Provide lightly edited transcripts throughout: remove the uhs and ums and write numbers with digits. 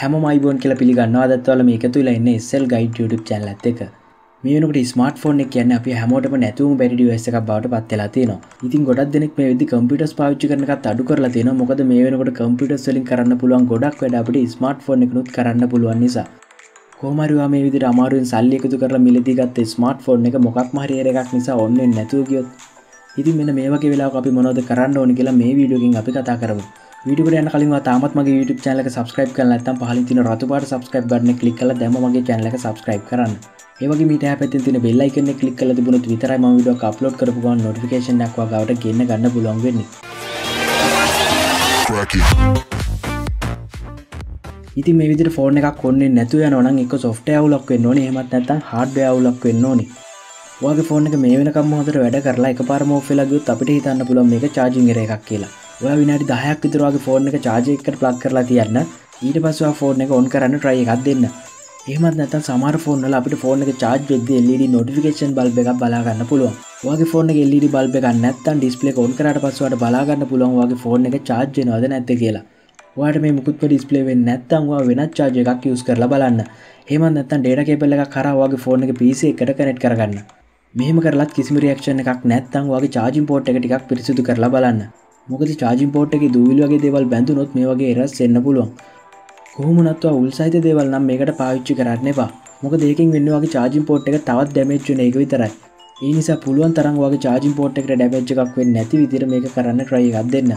හැම මයිබෝන් කියලා පිළිගන්නවා. අදත් ඔයාලා මේකතු වෙලා ඉන්නේ SL Guide YouTube channel එකත් එක්ක. මේ වෙනකොට smartphone එක කියන්නේ අපි හැමෝටම නැතුවම බැරි device එකක් බවට පත් වෙලා තියෙනවා. ඉතින් ගොඩක් දෙනෙක් මේ විදිහ computers පාවිච්චි කරන එකත් අඩු කරලා තියෙනවා. මොකද මේ වෙනකොට computers වලින් කරන්න පුළුවන් ගොඩක් වැඩ අපිට smartphone එකනොත් කරන්න පුළුවන් නිසා. කොහමරුවා මේ විදිහට අමාරුවෙන් සල්ලි එකතු කරලා මිලදී ගත්තේ ස්මාර්ට්ෆෝන් එක මොකක්ම හරි එකක් නිසා ඔන්ලයින් නැතුව ගියොත් ඉතින් මෙන්න මේ වගේ වෙලාවක අපි මොනවද කරන්න ඕනේ කියලා මේ වීඩියෝ එකෙන් අපි කතා කරමු. වීඩියෝ එකට යන්න කලින් ඔයා තාමත් මගේ YouTube channel එක subscribe කරලා නැත්නම් පහළින් තියෙන රතු පාට subscribe button එක click කරලා දැම්ම මගේ channel එක subscribe කරන්න. ඒ වගේම ඊට එහා පැත්තේ තියෙන bell icon එක click කරලා තිබුණොත් විතරයි මම වීඩියෝ එක upload කරපු ගමන් notification එකක් ඔයාලට ගන්න පුළුවන් වෙන්නේ. ඉතින් මේ විදිහට ෆෝන් එකක් ඔන්නේ නැතුව යනවා නම් එක software අවුලක් වෙන්න ඕනේ. එහෙමත් නැත්නම් hardware අවුලක් වෙන්න ඕනේ. ඔයාගේ ෆෝන් එක මේ වෙනකම්ම හොඳට වැඩ කරලා එකපාරම off වෙලා ගියොත් අපිට හිතන්න පුළුවන් මේක charging error එකක් කියලා. ඔයා විනාඩි 10ක් විතර ඔයාගේ ෆෝන් එක charge එකකට plug කරලා තියන්න. ඊට පස්සේ ඔයා ෆෝන් එක on කරන්න try එකක් දෙන්න. එහෙමත් නැත්නම් සමහර ෆෝන් වල අපිට ෆෝන් එක charge වෙද්දී LED notification bulb එකක් බලා ගන්න පුළුවන්. ඔයාගේ ෆෝන් එකේ LED bulb එකක් නැත්නම් display එක on කරාට පස්සේ ඔයාට බලා ගන්න පුළුවන් ඔයාගේ ෆෝන් එක charge වෙනවද නැද්ද කියලා. ඔයාට මේ මුකුත්ම ඩිස්ප්ලේ වෙන්නේ නැත්නම් ඔයා වෙනත් charger එකක් use කරලා බලන්න. එහෙම නැත්නම් data cable එකක් කරා ඔයාගේ phone එකේ PC එකට connect කරගන්න. මෙහෙම කරලත් කිසිම reaction එකක් නැත්නම් ඔයාගේ charging port එක ටිකක් පිරිසිදු කරලා බලන්න. මොකද charging port එකේ දූවිලි වගේ දේවල් බැඳුනොත් මේ වගේ errors එන්න පුළුවන්. කොහොම වුණත් ඔයා උල්සයිත දේවල් නම් මේකට පාවිච්චි කරන්න එපා. මොකද ඒකෙන් වෙන්නේ ඔයාගේ charging port එක තවත් damage වෙන එක විතරයි. ඒ නිසා පුළුවන් තරම් ඔයාගේ charging port එකට damage එකක් වෙන්නේ නැති විදිහට මේක කරන්න try එකක් දෙන්න.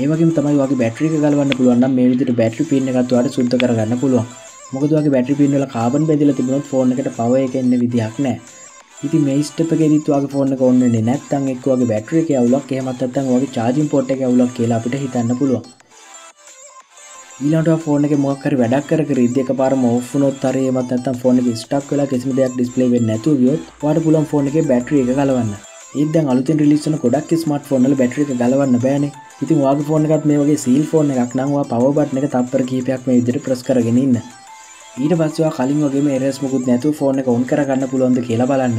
ඒ වගේම තමයි ඔයාගේ බැටරි එක ගලවන්න පුළුවන් නම් මේ විදිහට බැටරි පින් එකත් ඔයාලට සුද්ධ කරගන්න පුළුවන්. මොකද ඔයාගේ බැටරි පින් වල කාබන් බැඳිලා තිබුණොත් ෆෝන් එකට power එක එන්න විදිහක් නැහැ. ඉතින් මේ ස්ටෙප් එකේදීත් ඔයාගේ ෆෝන් එක on වෙන්නේ නැත්නම් එක්ක ඔයාගේ බැටරි එකේ අවුලක් එහෙමත් නැත්නම් ඔයාගේ charging port එකේ අවුලක් කියලා අපිට හිතන්න පුළුවන්. ඊළඟට ඔයා ෆෝන් එකේ මොකක් හරි වැඩක් කර ඉද්දී එකපාරම off වුණොත් හරි එහෙමත් නැත්නම් ෆෝන් එක stuck වෙලා කිසිම දෙයක් display වෙන්නේ නැතුව ගියොත් ඔයාට පුළුවන් ෆෝන් එකේ බැටරි එක ගලවන්න. ඒත් දැන් අලුතෙන් රිලීස් වෙන ගොඩක් ස්මාර්ට්ෆෝන් වල බැටරි එක ගලවන්න බෑනේ. ඉතින් ඔයාගේ ෆෝන් එකත් මේ වගේ සීල් ෆෝන් එකක් නම් ඔයා පවර් බටන් එක තප්පර කිහිපයක් මේ විදිහට press කරගෙන ඉන්න. ඊට පස්සේ ඔයා කලින් වගේම errors මොකුත් නැතුව ෆෝන් එක on කරගන්න පුළුවන්ද කියලා බලන්න.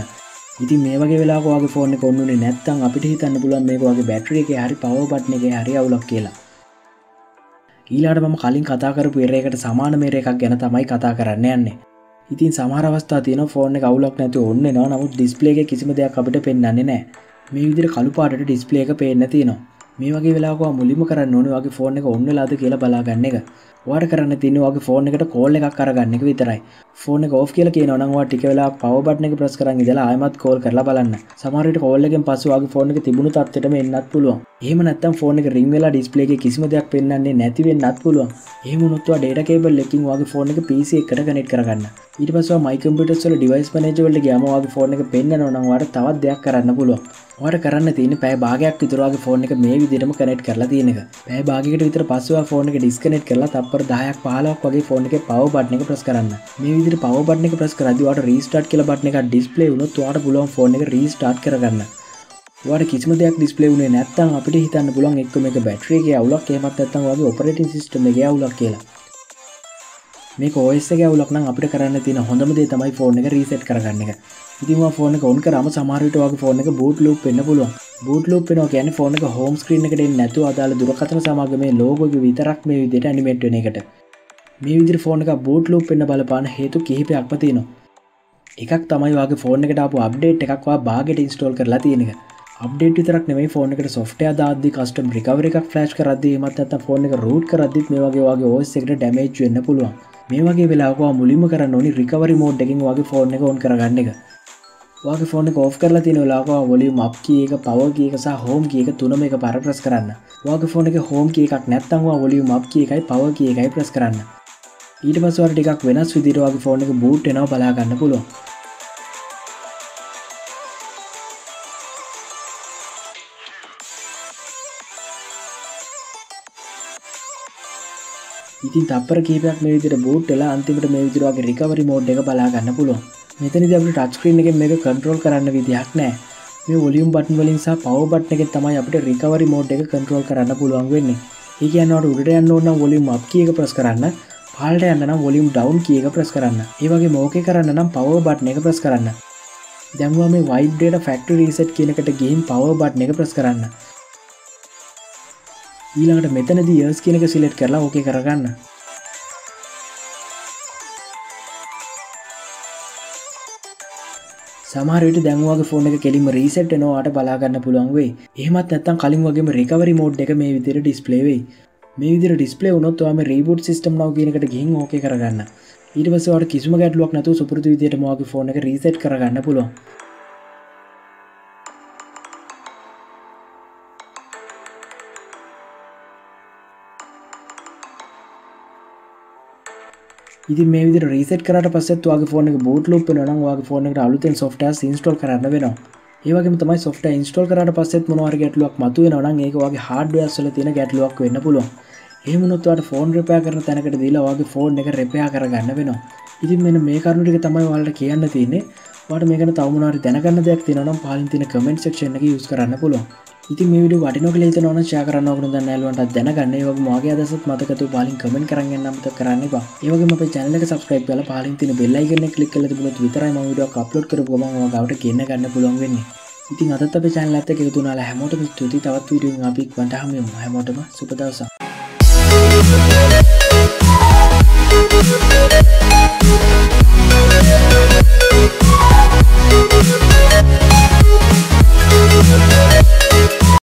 ඉතින් මේ වගේ වෙලාවක ඔයාගේ ෆෝන් එක on වුණේ නැත්නම් අපිට හිතන්න පුළුවන් මේක ඔයාගේ බැටරි එකේ හරි පවර් බටන් එකේ හරි අවුලක් කියලා. ඊළඟට මම කලින් කතා කරපු error එකට සමාන error එකක් ගැන තමයි කතා කරන්න යන්නේ. ඉතින් සමහර අවස්ථා තියෙනවා ෆෝන් එක අවුලක් නැතුව ඔන් වෙනවා. නමුත් ඩිස්ප්ලේ එකේ කිසිම දෙයක් අපිට පෙන්වන්නේ නැහැ. මේ විදිහට කළු පාටට ඩිස්ප්ලේ එක පේන්න තියෙනවා. මේ වගේ වෙලාවක ඔයා මුලින්ම කරන්න ඕනේ ඔයාගේ ෆෝන් එක ඔන් වෙලාද කියලා බලාගන්න එක. ඔයාට කරන්න තියෙන්නේ ඔයාගේ ෆෝන් එකට කෝල් එකක් අරගන්න එක විතරයි. ෆෝන් එක off කියලා කියනවා නම් ඔයා ටික වෙලාවක් power button එක press කරන් ඉඳලා ආයෙමත් කෝල් කරලා බලන්න. සමහර විට කෝල් එකෙන් පස්සේ ඔයාගේ ෆෝන් එක තිබුණු තත්ත්වෙටම එන්නත් පුළුවන්. එහෙම නැත්නම් ෆෝන් එක ring වෙලා display එකේ කිසිම දෙයක් පෙන්වන්නේ නැති වෙන්නත් පුළුවන්. එහෙම වුණොත් ඔයා data cable එකකින් ඔයාගේ ෆෝන් එක PC එකට connect කරගන්න. ඊට පස්සේ ඔයා my computers වල device manager වලට ගියාම ඔයාගේ ෆෝන් එක පෙන්නනවා නම් ඔයාට තවත් දෙයක් කරන්න පුළුවන්. ඔයාට කරන්න තියෙන්නේ පැය භාගයක් විතර ඔයාගේ ෆෝන් එක මේ විදිහටම connect කරලා තියෙන එක. පැය භාගයකට විතර පස්සේ ඔයා ෆෝන් එක disconnect කරලා තත්පර 10ක් 15ක් වගේ ෆෝන් එකේ power button එක press කරන්න. මේ විදිහට power button එක press කරද්දී ඔයාට restart කියලා button එකක් display වුණොත් ඔයාට පුළුවන් ෆෝන් එක restart කරගන්න. ඔයාට කිසිම දෙයක් display වුණේ නැත්නම් අපිට හිතන්න පුළුවන් එක්ක මේක battery එකේ අවුලක් එහෙමත් නැත්නම් ඔයාගේ operating system එකේ අවුලක් කියලා. මේක OS එකේ අවුලක් නම් අපිට කරන්න තියෙන හොඳම දේ තමයි ෆෝන් එක රීසෙට් කරගන්න එක. ඉතින් ඔයා ෆෝන් එක on කරාම සමහර විට ඔයාගේ ෆෝන් එක boot loop වෙන්න පුළුවන්. boot loop වෙනවා කියන්නේ ෆෝන් එක home screen එකට එන්නේ නැතුව අදාළ දුරකථන සමාගමේ logo එක විතරක් මේ විදිහට animate වෙන එකට. මේ විදිහට ෆෝන් එක boot loop වෙන්න බලපාන හේතු කිහිපයක්ම තියෙනවා. එකක් තමයි ඔයාගේ ෆෝන් එකට ආපු update එකක් ඔයා භාගයට install කරලා තියෙන එක. update විතරක් නෙමෙයි ෆෝන් එකට software දාද්දී custom recovery එකක් flash කරද්දී එහෙමත් නැත්නම් ෆෝන් එක root කරද්දීත් මේ වගේ ඔයාගේ OS එකට damage වෙන්න පුළුවන්. මේ වගේ වෙලාවක ඔයා මුලින්ම කරන්න ඕනේ recovery mode එකකින් ඔයාගේ ෆෝන් එක on කරගන්න එක. ඔයාගේ ෆෝන් එක off කරලා තියෙන වෙලාවක ඔයා volume up key එක, power key එක සහ home key එක තුනම එකපාරට press කරන්න. ඔයාගේ ෆෝන් එකේ home key එකක් නැත්නම් ඔයා volume up key එකයි power key එකයි press කරන්න. ඊට පස්සේ ඔයාට ටිකක් වෙනස් විදිහට ඔයාගේ ෆෝන් එක boot වෙනවා බලා ගන්න පුළුවන්. ඉතින් තප්පර කීපයක් මේ විදිහට boot වෙලා අන්තිමට මේ විදිහට ඔයාගේ recovery mode එක බලා ගන්න පුළුවන්. මෙතනදී අපිට touch screen එකෙන් මේක control කරන්න විදිහක් නැහැ. මේ volume button වලින් සහ power button එකෙන් තමයි අපිට recovery mode එක control කරන්න පුළුවන් වෙන්නේ. ඒ කියන්නේ ඔයාලට උඩට යන්න ඕන නම් volume up key එක press කරන්න, පහළට යන්න නම් volume down key එක press කරන්න. ඒ වගේම okay කරන්න නම් power button එක press කරන්න. දැම්වා මේ wide data factory reset කියන එකට ගිහින් power button එක press කරන්න. ඊළඟට මෙතනදී years කියන එක select කරලා OK කරගන්න. සමහර විට දැන් ඔයාගේ phone එක කෙලින්ම reset වෙනවාට බලා ගන්න පුළුවන් වෙයි. එහෙමත් නැත්නම් කලින් වගේම recovery mode එක මේ විදිහට display වෙයි. මේ විදිහට display වුණොත් ඔයා මේ reboot system now කියන එකට ගිහින් OK කරගන්න. ඊට පස්සේ ඔයාලට කිසිම ගැටලුවක් නැතුව සුපුරුදු විදිහටම ඔයාගේ phone එක reset කරගන්න පුළුවන්. ඉතින් මේ විදිහට reset කරාට පස්සෙත් ඔයාගේ phone එක boot loop වෙනවා නම් ඔයාගේ phone එකට අලුතෙන් softwares install කරන්න වෙනවා. ඒ වගේම තමයි software install කරාට පස්සෙත් මොනවා හරි ගැටලුවක් මතුවෙනවා නම් ඒක ඔයාගේ hardware වල තියෙන ගැටලුවක් වෙන්න පුළුවන්. එහෙම වුණොත් ඔයාලට ෆෝන් රිපෙයාර් කරන තැනකට දීලා ඔයාගේ ෆෝන් එක රිපෙයාර් කරගන්න වෙනවා. ඉතින් මෙන්න මේ කරුණු ටික තමයි ඔයාලට කියන්න තියෙන්නේ. ඔයාලට මේ ගැන තව මොනවා හරි දැනගන්න දෙයක් තියෙනවා නම් පහලින් තියෙන comment section එකේ use කරන්න පුළුවන්. ඉතින් මේ වීඩියෝ වටිනවා කියලා හිතනවා නම් share කරන්න ඕන නම් යාළුවන්ට දැනගන්න. ඒ වගේම ඔයාගේ අදහසත් මතක තුව පහලින් comment කරන් යන්න අමතක කරන්න එපා. ඒ වගේම අපේ channel එක subscribe කරලා පහලින් තියෙන bell icon එක click කරලා තිබුණොත් විතරයි මම වීඩියෝ එක upload කරපුවම ඔයාලට ගෙන්න ගන්න පුළුවන් වෙන්නේ. ඉතින් අදත් අපේ channel එකත් එක්ක එකතු වුණාලා හැමෝටම ස්තුතියි. තවත් වීඩියෝ එකකින් අපි හමුවෙමු. හැමෝටම සුබ දවසක්.